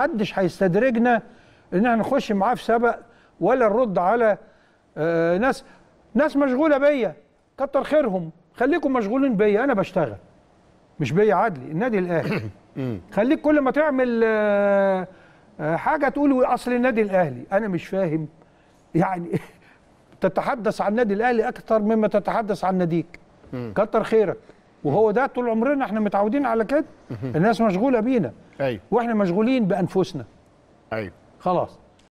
محدش هيستدرجنا ان احنا نخش معاه في سبق ولا نرد على ناس مشغوله بيا، كتر خيرهم، خليكم مشغولين بيا، انا بشتغل. مش بيا عدلي، النادي الاهلي. خليك كل ما تعمل حاجه تقول اصل النادي الاهلي. انا مش فاهم يعني تتحدث عن النادي الاهلي اكتر مما تتحدث عن ناديك. كتر خيرك، وهو ده طول عمرنا احنا متعودين على كده. الناس مشغوله بينا، ايوه، واحنا مشغولين بانفسنا، ايوه، خلاص.